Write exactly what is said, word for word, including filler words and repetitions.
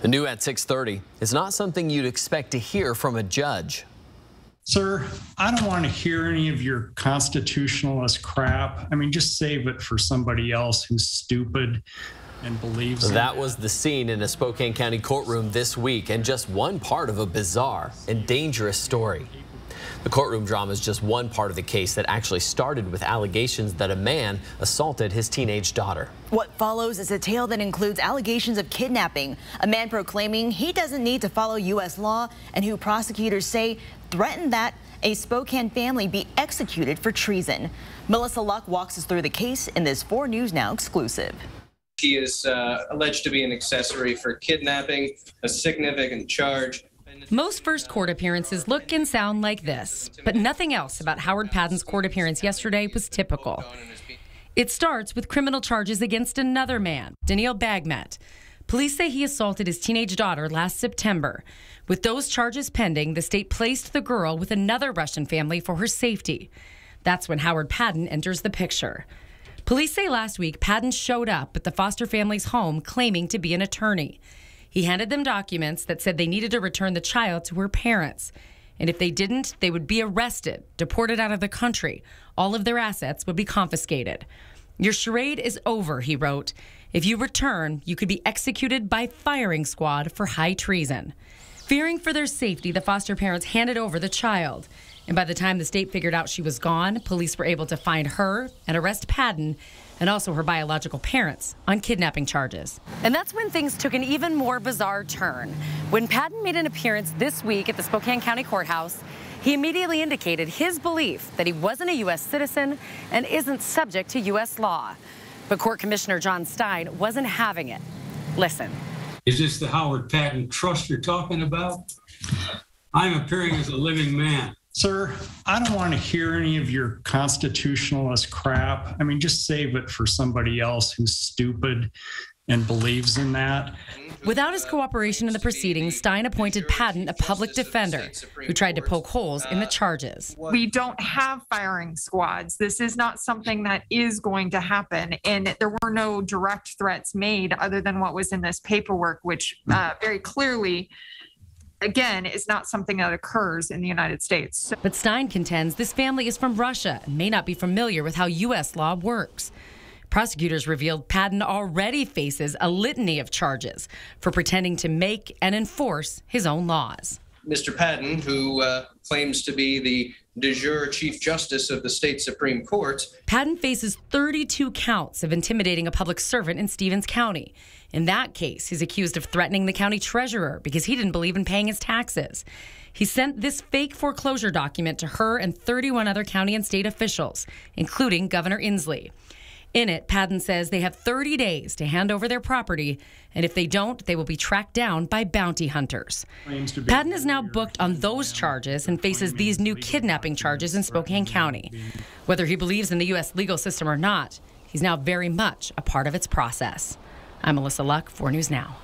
The new at six thirty is not something you'd expect to hear from a judge. Sir, I don't want to hear any of your constitutionalist crap. I mean, just save it for somebody else who's stupid and believes that. Was the scene in a Spokane County courtroom this week, and just one part of a bizarre and dangerous story. The courtroom drama is just one part of the case that actually started with allegations that a man assaulted his teenage daughter. What follows is a tale that includes allegations of kidnapping, a man proclaiming he doesn't need to follow U S law, and who prosecutors say threatened that a Spokane family be executed for treason. Melissa Luck walks us through the case in this four news now exclusive. She is uh, alleged to be an accessory for kidnapping, a significant charge. Most first court appearances look and sound like this, but nothing else about Howard Padden's court appearance yesterday was typical. It starts with criminal charges against another man, Danil Bagmet. Police say he assaulted his teenage daughter last September. With those charges pending, the state placed the girl with another Russian family for her safety. That's when Howard Padden enters the picture. Police say last week Padden showed up at the foster family's home claiming to be an attorney. He handed them documents that said they needed to return the child to her parents, and if they didn't, they would be arrested, deported out of the country. All of their assets would be confiscated. "Your charade is over," he wrote. "If you return, you could be executed by firing squad for high treason." Fearing for their safety, the foster parents handed over the child. And by the time the state figured out she was gone, police were able to find her and arrest Padden and also her biological parents on kidnapping charges. And that's when things took an even more bizarre turn. When Padden made an appearance this week at the Spokane County Courthouse, he immediately indicated his belief that he wasn't a U S citizen and isn't subject to U S law. But Court Commissioner John Stine wasn't having it. Listen. Is this the Howard Padden trust you're talking about? I'm appearing as a living man. Sir, I don't want to hear any of your constitutionalist crap. I mean, just save it for somebody else who's stupid and believes in that. Without his cooperation in the proceedings, Stine appointed Padden a public defender who tried to poke holes in the charges. We don't have firing squads. This is not something that is going to happen. And there were no direct threats made other than what was in this paperwork, which uh, very clearly, again, is not something that occurs in the United States. So. But Stine contends this family is from Russia and may not be familiar with how U S law works. Prosecutors revealed Padden already faces a litany of charges for pretending to make and enforce his own laws. Mister Padden, who uh, claims to be the de jure Chief Justice of the state Supreme Court. Padden faces thirty-two counts of intimidating a public servant in Stevens County. In that case, he's accused of threatening the county treasurer because he didn't believe in paying his taxes. He sent this fake foreclosure document to her and thirty-one other county and state officials, including Governor Inslee. In it, Padden says they have thirty days to hand over their property, and if they don't, they will be tracked down by bounty hunters. Padden is now booked on those charges and faces these new kidnapping charges in Spokane County. Whether he believes in the U S legal system or not, he's now very much a part of its process. I'm Melissa Luck, four news now.